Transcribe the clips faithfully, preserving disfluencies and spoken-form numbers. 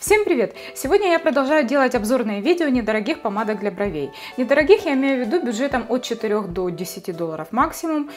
Всем привет! Сегодня я продолжаю делать обзорные видео недорогих помадок для бровей. Недорогих я имею в виду бюджетом от четырёх до десяти долларов максимум.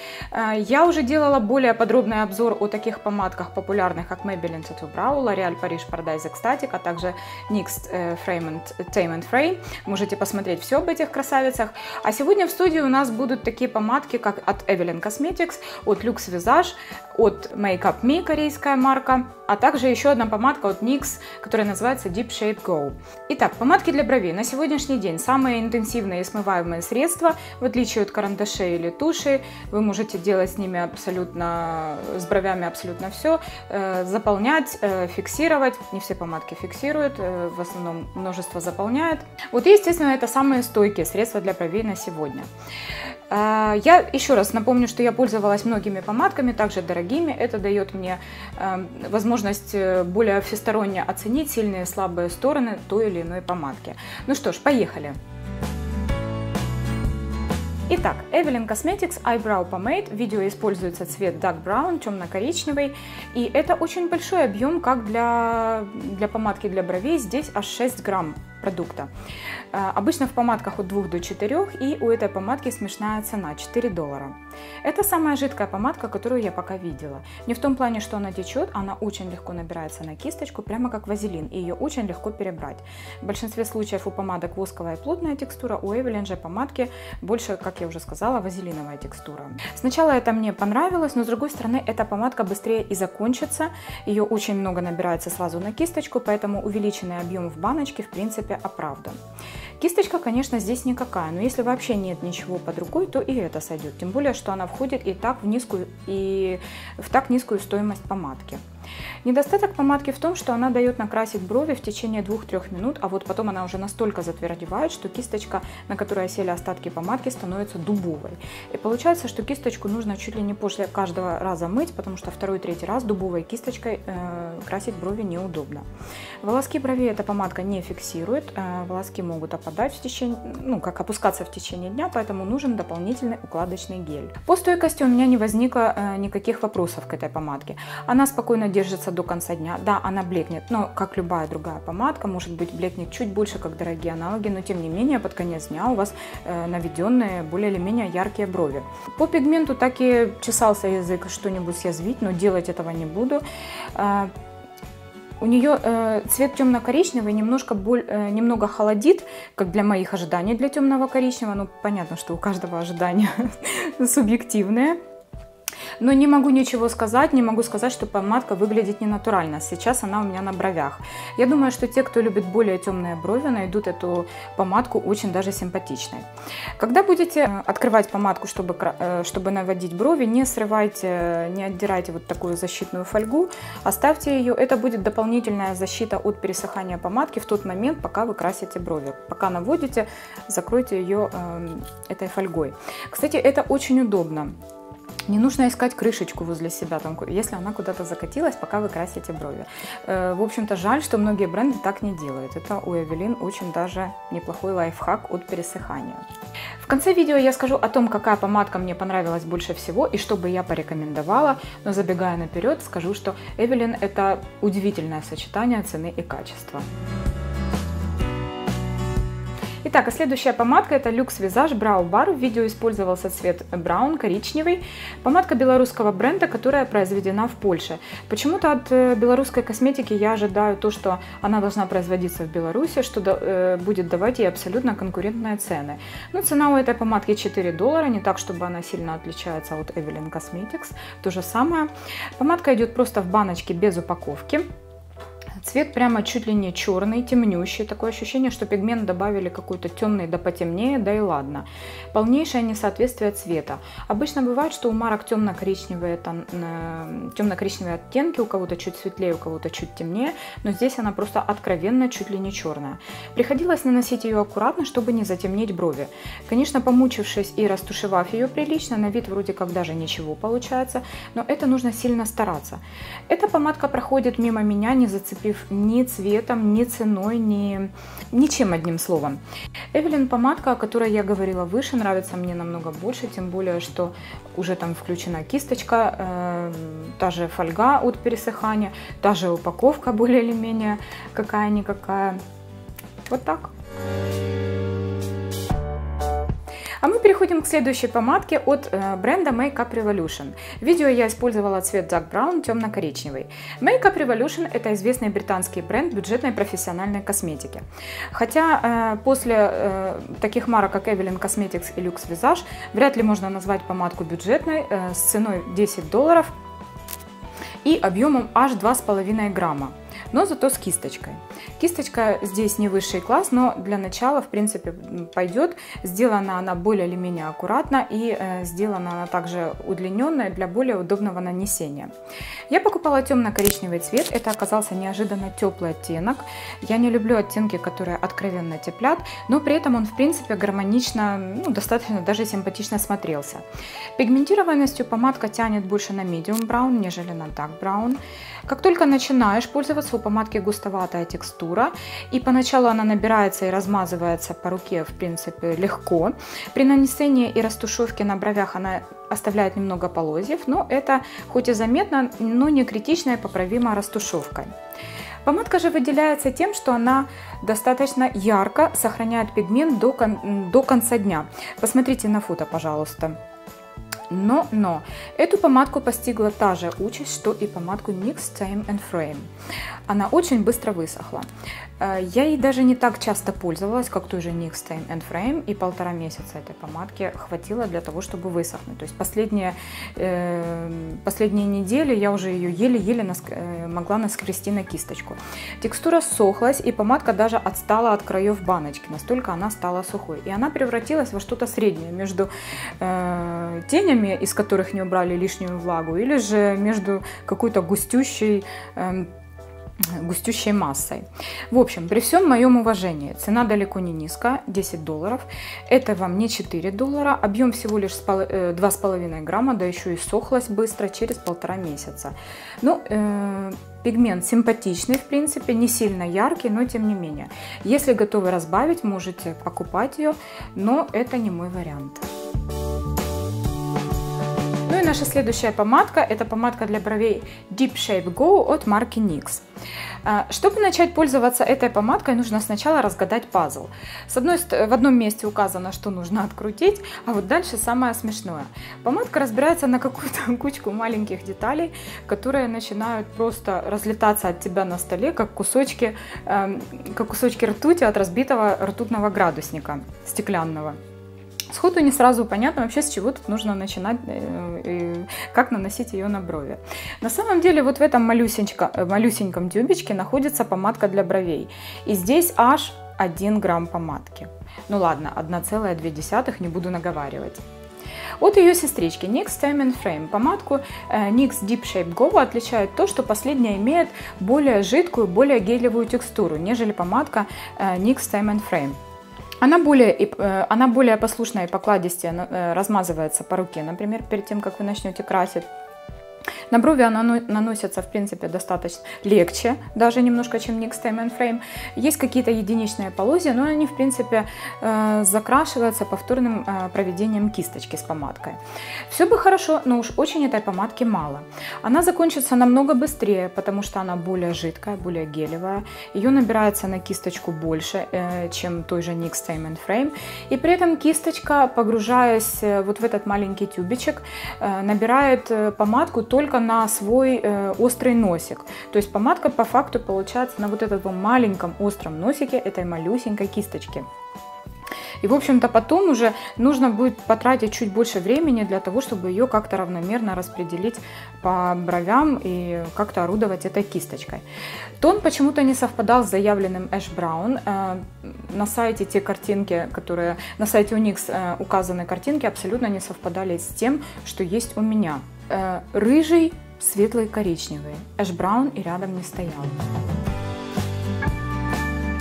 Я уже делала более подробный обзор о таких помадках популярных, как Maybelline Brow Bar, L'Oreal Paris, Paradise Ecstatic, а также никс Frame and Tame and Frame. Можете посмотреть все об этих красавицах. А сегодня в студии у нас будут такие помадки, как от Eveline Cosmetics, от Luxvisage, от Makeup Me, корейская марка, а также еще одна помадка от никс, которая называется Deep Shade Go. Итак, помадки для бровей. На сегодняшний день самые интенсивные и смываемые средства, в отличие от карандашей или туши, вы можете делать с ними абсолютно, с бровями абсолютно все, заполнять, фиксировать. Не все помадки фиксируют, в основном множество заполняет. Вот и, естественно, это самые стойкие средства для бровей на сегодня. Я еще раз напомню, что я пользовалась многими помадками, также дорогими. Это дает мне возможность более всесторонне оценить сильные и слабые стороны той или иной помадки. Ну что ж, поехали! Итак, Eveline Cosmetics Eyebrow Pomade. В видео используется цвет Dark Brown, темно-коричневый. И это очень большой объем, как для, для помадки для бровей. Здесь аж шесть грамм продукта. Обычно в помадках от двух до четырёх, и у этой помадки смешная цена четыре доллара. Это самая жидкая помадка, которую я пока видела. Не в том плане, что она течет, она очень легко набирается на кисточку, прямо как вазелин, и ее очень легко перебрать. В большинстве случаев у помадок восковая плотная текстура, у Eveline же помадки больше, как я уже сказала, вазелиновая текстура. Сначала это мне понравилось, но с другой стороны, эта помадка быстрее и закончится, ее очень много набирается сразу на кисточку, поэтому увеличенный объем в баночке в принципе оправдан. Кисточка, конечно, здесь никакая, но если вообще нет ничего под рукой, то и это сойдет, тем более, что она входит и так в низкую, и в так низкую стоимость помадки. Недостаток помадки в том, что она дает накрасить брови в течение двух-трёх минут, а вот потом она уже настолько затвердевает, что кисточка, на которой осели остатки помадки, становится дубовой. И получается, что кисточку нужно чуть ли не после каждого раза мыть, потому что второй-третий раз дубовой кисточкой э, красить брови неудобно. Волоски бровей эта помадка не фиксирует, э, волоски могут опадать в течение, ну, как опускаться в течение дня, поэтому нужен дополнительный укладочный гель. По стойкости у меня не возникло э, никаких вопросов к этой помадке. Она спокойно держится до конца дня. Да, она блекнет, но как любая другая помадка, может быть, блекнет чуть больше, как дорогие аналоги, но тем не менее под конец дня у вас э, наведенные более или менее яркие брови. По пигменту так и чесался язык что-нибудь съязвить, но делать этого не буду. Э, у нее э, цвет темно-коричневый, немножко, боль, э, немного холодит, как для моих ожиданий для темного коричневого, ну понятно, что у каждого ожидания субъективные. Но не могу ничего сказать, не могу сказать, что помадка выглядит ненатурально. Сейчас она у меня на бровях. Я думаю, что те, кто любит более темные брови, найдут эту помадку очень даже симпатичной. Когда будете открывать помадку, чтобы, чтобы наводить брови, не срывайте, не отдирайте вот такую защитную фольгу, оставьте ее. Это будет дополнительная защита от пересыхания помадки в тот момент, пока вы красите брови. Пока наводите, закройте ее этой фольгой. Кстати, это очень удобно. Не нужно искать крышечку возле себя, там, если она куда-то закатилась, пока вы красите брови. Э, в общем-то, жаль, что многие бренды так не делают. Это у Eveline очень даже неплохой лайфхак от пересыхания. В конце видео я скажу о том, какая помадка мне понравилась больше всего и что бы я порекомендовала. Но забегая наперед, скажу, что Eveline – это удивительное сочетание цены и качества. Итак, а следующая помадка это Luxvisage Brow Bar. В видео использовался цвет браун, коричневый. Помадка белорусского бренда, которая произведена в Польше. Почему-то от белорусской косметики я ожидаю то, что она должна производиться в Беларуси, что будет давать ей абсолютно конкурентные цены. Но цена у этой помадки четыре доллара, не так, чтобы она сильно отличается от Eveline Cosmetics. То же самое. Помадка идет просто в баночке без упаковки. Цвет прямо чуть ли не черный, темнющий. Такое ощущение, что пигмент добавили какой-то темный да потемнее, да и ладно. Полнейшее несоответствие цвета. Обычно бывает, что у марок темно-коричневые темно-коричневые оттенки, у кого-то чуть светлее, у кого-то чуть темнее, но здесь она просто откровенно чуть ли не черная. Приходилось наносить ее аккуратно, чтобы не затемнить брови. Конечно, помучившись и растушевав ее прилично, на вид вроде как даже ничего получается, но это нужно сильно стараться. Эта помадка проходит мимо меня, не зацепив обидев ни цветом, ни ценой, ни... ничем одним словом. Eveline помадка, о которой я говорила выше, нравится мне намного больше, тем более, что уже там включена кисточка, э, та же фольга от пересыхания, та же упаковка более или менее какая-никакая. Вот так. А мы переходим к следующей помадке от бренда Makeup Revolution. В видео я использовала цвет Dark Brown темно-коричневый. Makeup Revolution – это известный британский бренд бюджетной профессиональной косметики. Хотя после таких марок, как Eveline Cosmetics и Luxvisage, вряд ли можно назвать помадку бюджетной с ценой десять долларов и объемом аж два с половиной грамма. Но зато с кисточкой. Кисточка здесь не высший класс, но для начала, в принципе, пойдет. Сделана она более или менее аккуратно и э, сделана она также удлиненная для более удобного нанесения. Я покупала темно-коричневый цвет. Это оказался неожиданно теплый оттенок. Я не люблю оттенки, которые откровенно теплят, но при этом он, в принципе, гармонично, ну, достаточно даже симпатично смотрелся. Пигментированностью помадка тянет больше на medium brown, нежели на dark brown. Как только начинаешь пользоваться, у помадки густоватая текстура, и поначалу она набирается и размазывается по руке, в принципе, легко. При нанесении и растушевке на бровях она оставляет немного полозьев, но это хоть и заметно, но не критично и поправимо растушевкой. Помадка же выделяется тем, что она достаточно ярко сохраняет пигмент до, кон до конца дня. Посмотрите на фото, пожалуйста. Но, но, эту помадку постигла та же участь, что и помадку никс Time and Frame. Она очень быстро высохла. Я ей даже не так часто пользовалась, как той же никс Time and Frame, и полтора месяца этой помадки хватило для того, чтобы высохнуть. То есть последние, э, последние недели я уже ее еле-еле наск... могла наскрести на кисточку. Текстура сохлась, и помадка даже отстала от краев баночки, настолько она стала сухой. И она превратилась во что-то среднее между э, тенями, из которых не убрали лишнюю влагу, или же между какой-то густющей э, густющей массой. В общем, при всем моем уважении, цена далеко не низкая, десять долларов, это вам не четыре доллара, объем всего лишь два с половиной грамма, да еще и сохлась быстро через полтора месяца. Ну, э, пигмент симпатичный, в принципе, не сильно яркий, но тем не менее. Если готовы разбавить, можете покупать ее, но это не мой вариант. Ну и наша следующая помадка, это помадка для бровей Deep Shape Go от марки никс. Чтобы начать пользоваться этой помадкой, нужно сначала разгадать пазл. С одной, в одном месте указано, что нужно открутить, а вот дальше самое смешное. Помадка разбирается на какую-то кучку маленьких деталей, которые начинают просто разлетаться от тебя на столе, как кусочки, как кусочки ртути от разбитого ртутного градусника стеклянного. Сходу не сразу понятно вообще, с чего тут нужно начинать и как наносить ее на брови. На самом деле вот в этом малюсеньком тюбичке находится помадка для бровей. И здесь аж один грамм помадки. Ну ладно, одна целая две десятых, не буду наговаривать. От ее сестрички никс Time and Frame помадку никс Deep Shape Go отличает то, что последняя имеет более жидкую, более гелевую текстуру, нежели помадка никс Time and Frame. Она более, она более послушная и покладистая, размазывается по руке, например, перед тем, как вы начнете красить. На брови она наносится, в принципе, достаточно легче, даже немножко, чем никс Time and Frame. Есть какие-то единичные полозья, но они, в принципе, закрашиваются повторным проведением кисточки с помадкой. Все бы хорошо, но уж очень этой помадки мало. Она закончится намного быстрее, потому что она более жидкая, более гелевая. Ее набирается на кисточку больше, чем той же никс Time and Frame. И при этом кисточка, погружаясь вот в этот маленький тюбичек, набирает помадку только на свой э, острый носик. То есть помадка по факту получается на вот этом маленьком остром носике этой малюсенькой кисточки. И, в общем-то, потом уже нужно будет потратить чуть больше времени для того, чтобы ее как-то равномерно распределить по бровям и как-то орудовать этой кисточкой. Тон почему-то не совпадал с заявленным Ash Brown. На сайте те картинки, которые... На сайте у никс указаны картинки, абсолютно не совпадали с тем, что есть у меня. Рыжий, светлый, коричневый. Ash Brown и рядом не стоял.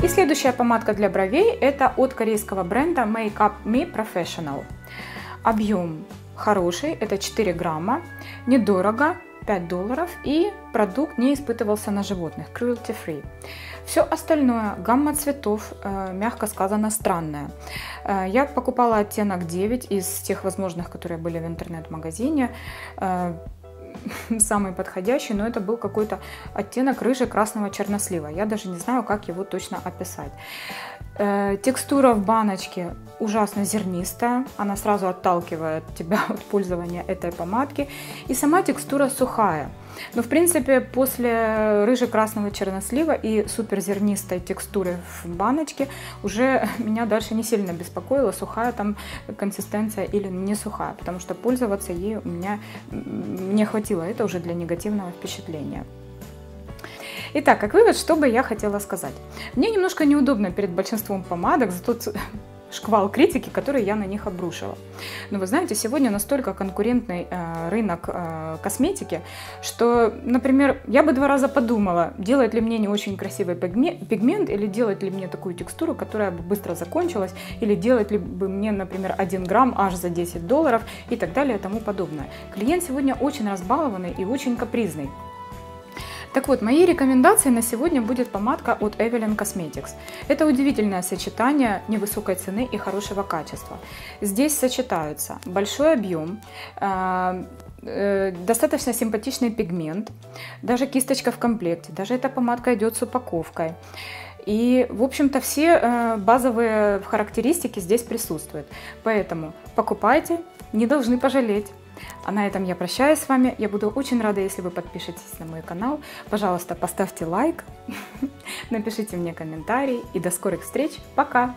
И следующая помадка для бровей, это от корейского бренда Makeup Me Professional. Объем хороший, это четыре грамма, недорого, пять долларов, и продукт не испытывался на животных, cruelty free. Все остальное, гамма цветов, мягко сказано, странная. Я покупала оттенок девять из тех возможных, которые были в интернет-магазине, самый подходящий, но это был какой-то оттенок рыже-красного чернослива. Я даже не знаю, как его точно описать. Текстура в баночке ужасно зернистая, она сразу отталкивает тебя от пользования этой помадки. И сама текстура сухая. Но в принципе после рыже-красного чернослива и суперзернистой текстуры в баночке уже меня дальше не сильно беспокоило, сухая там консистенция или не сухая, потому что пользоваться ей у меня не хватило, это уже для негативного впечатления. Итак, как вывод, что бы я хотела сказать. Мне немножко неудобно перед большинством помадок за тот шквал критики, который я на них обрушила. Но вы знаете, сегодня настолько конкурентный э, рынок э, косметики, что, например, я бы два раза подумала, делать ли мне не очень красивый пигмент, или делать ли мне такую текстуру, которая бы быстро закончилась, или делать ли бы мне, например, один грамм аж за десять долларов и так далее и тому подобное. Клиент сегодня очень разбалованный и очень капризный. Так вот, моей рекомендацией на сегодня будет помадка от Eveline Cosmetics. Это удивительное сочетание невысокой цены и хорошего качества. Здесь сочетаются большой объем, э э достаточно симпатичный пигмент, даже кисточка в комплекте, даже эта помадка идет с упаковкой. И, в общем-то, все э базовые характеристики здесь присутствуют. Поэтому покупайте, не должны пожалеть. А на этом я прощаюсь с вами. Я буду очень рада, если вы подпишетесь на мой канал. Пожалуйста, поставьте лайк, напишите мне комментарий. И до скорых встреч. Пока!